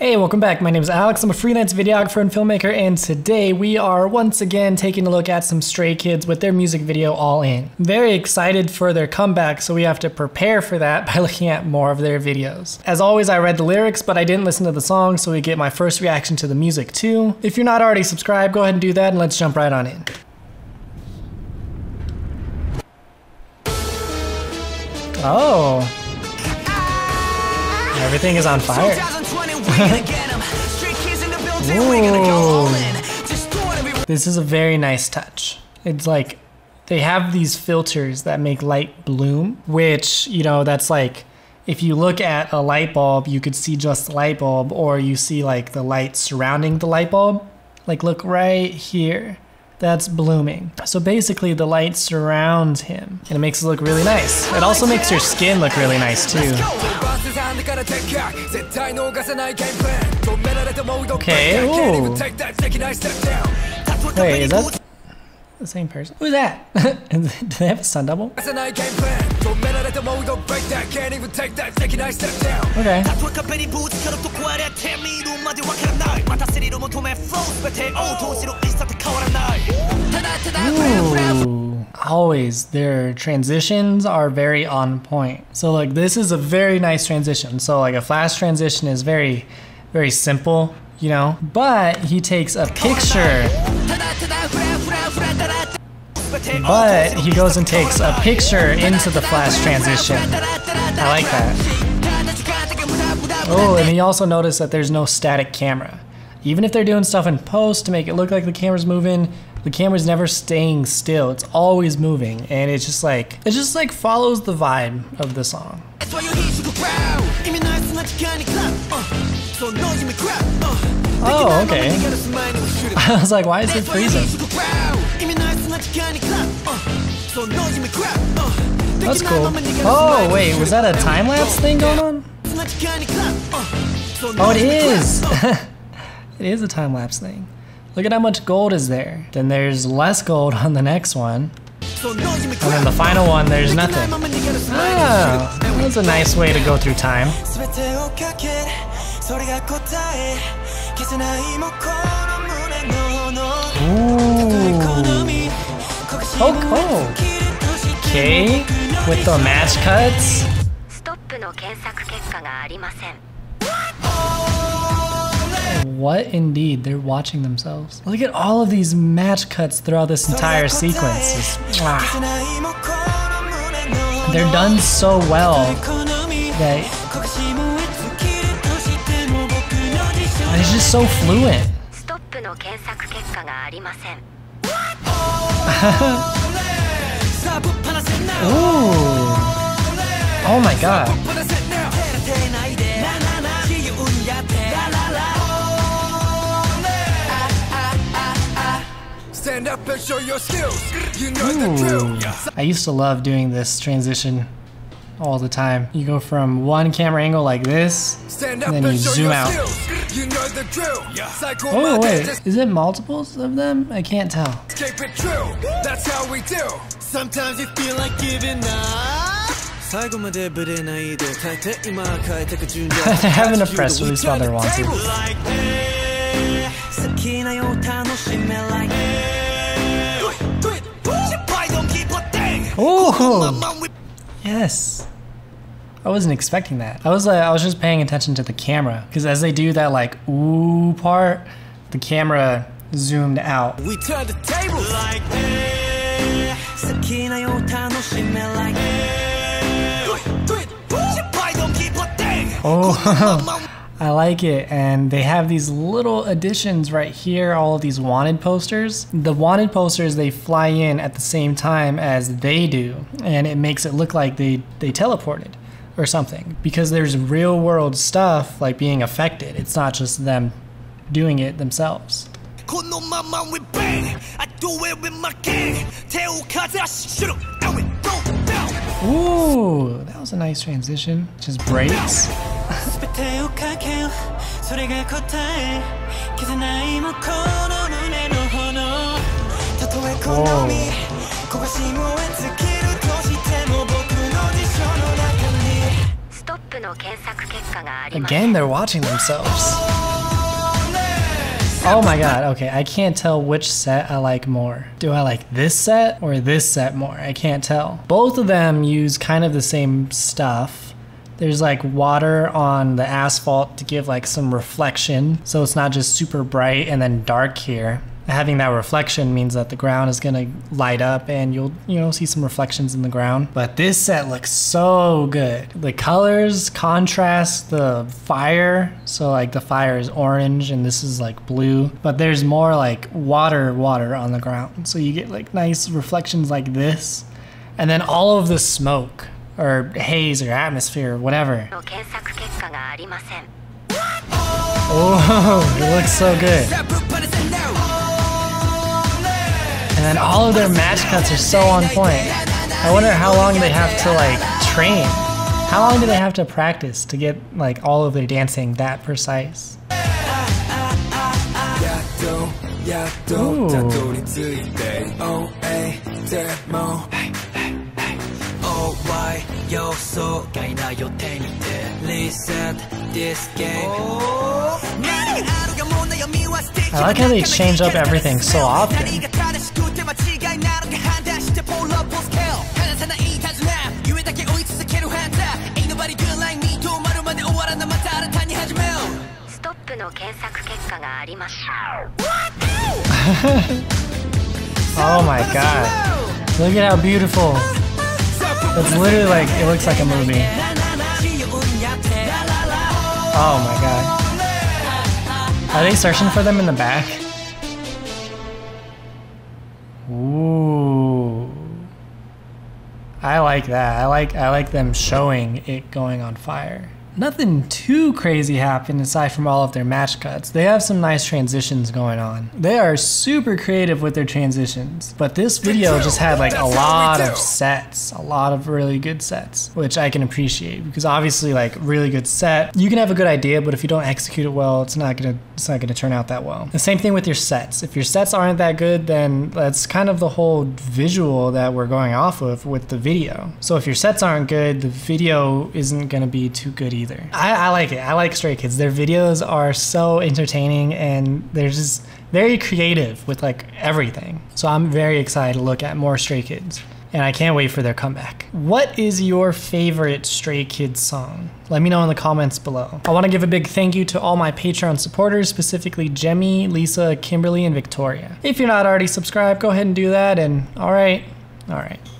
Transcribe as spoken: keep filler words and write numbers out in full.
Hey, welcome back. My name is Alex. I'm a freelance videographer and filmmaker, and today we are once again taking a look at some Stray Kids with their music video, All In. I'm very excited for their comeback, so we have to prepare for that by looking at more of their videos. As always, I read the lyrics, but I didn't listen to the song, so we get my first reaction to the music too. If you're not already subscribed, go ahead and do that, and let's jump right on in. Oh. Everything is on fire. This is a very nice touch. It's like they have these filters that make light bloom, which, you know, that's like if you look at a light bulb, you could see just the light bulb, or you see like the light surrounding the light bulb. Like look right here. That's blooming. So basically the light surrounds him and it makes it look really nice. It also makes your skin look really nice too. Okay, ooh. Wait, is that the same person? Who's that? Do they have a stunt double? Okay. Ooh. Always their transitions are very on point. So like this is a very nice transition. So like a flash transition is very, very simple, you know, but he takes a picture. But he goes and takes a picture into the flash transition. I like that. Oh, and you also notice that there's no static camera. Even if they're doing stuff in post to make it look like the camera's moving, the camera's never staying still. It's always moving, and it's just like it just like follows the vibe of the song. Oh, okay. I was like, why is it freezing? That's cool. Oh, wait, was that a time lapse thing going on? Oh, it is. It is a time lapse thing. Look at how much gold is there. Then there's less gold on the next one. And then the final one, there's nothing. Oh, that was a nice way to go through time. Ooh. Oh, oh. Okay, with the match cuts. What indeed, they're watching themselves. Look at all of these match cuts throughout this entire sequence. Just, ah. They're done so well that it's just so fluent. Ooh. Oh my god. Stand up and show your skills. You know the drill. I used to love doing this transition all the time. You go from one camera angle like this, and then you zoom out. You know the drill. Oh wait, is it multiples of them? I can't tell. That's how we do. Sometimes you feel like giving up. They're having a press release while they're wanted. Oh, yes. I wasn't expecting that. I was like, I was just paying attention to the camera because as they do that like ooh part, the camera zoomed out. We turn the table like this. Oh, I like it. And they have these little additions right here, all of these wanted posters. The wanted posters, they fly in at the same time as they do, and it makes it look like they, they teleported or something because there's real world stuff like being affected. It's not just them doing it themselves. Ooh, that was a nice transition. Just breaks. Whoa. Again, they're watching themselves. Oh my god, okay, I can't tell which set I like more. Do I like this set or this set more? I can't tell. Both of them use kind of the same stuff. There's like water on the asphalt to give like some reflection, so it's not just super bright and then dark here. Having that reflection means that the ground is gonna light up and you'll, you know, see some reflections in the ground. But this set looks so good. The colors contrast the fire. So like the fire is orange and this is like blue, but there's more like water, water on the ground. So you get like nice reflections like this. And then all of the smoke or haze or atmosphere or whatever. Oh, it looks so good. And then all of their match cuts are so on point. I wonder how long they have to like train. How long do they have to practice to get like all of their dancing that precise? Ooh. I like how they change up everything so often. Oh my god. Look at how beautiful. It's literally like, it looks like a movie. Oh my god. Are they searching for them in the back? Ooh. I like that. I like I like them showing it going on fire. Nothing too crazy happened aside from all of their match cuts. They have some nice transitions going on. They are super creative with their transitions, but this video just had like a lot of sets, a lot of really good sets, which I can appreciate because obviously like really good set, you can have a good idea, but if you don't execute it well, it's not gonna, it's not gonna turn out that well. The same thing with your sets. If your sets aren't that good, then that's kind of the whole visual that we're going off of with the video. So if your sets aren't good, the video isn't gonna be too good either. I, I like it. I like Stray Kids. Their videos are so entertaining and they're just very creative with like everything. So I'm very excited to look at more Stray Kids and I can't wait for their comeback. What is your favorite Stray Kids song? Let me know in the comments below. I want to give a big thank you to all my Patreon supporters, specifically Jemmy, Lisa, Kimberly, and Victoria. If you're not already subscribed, go ahead and do that and all right, all right.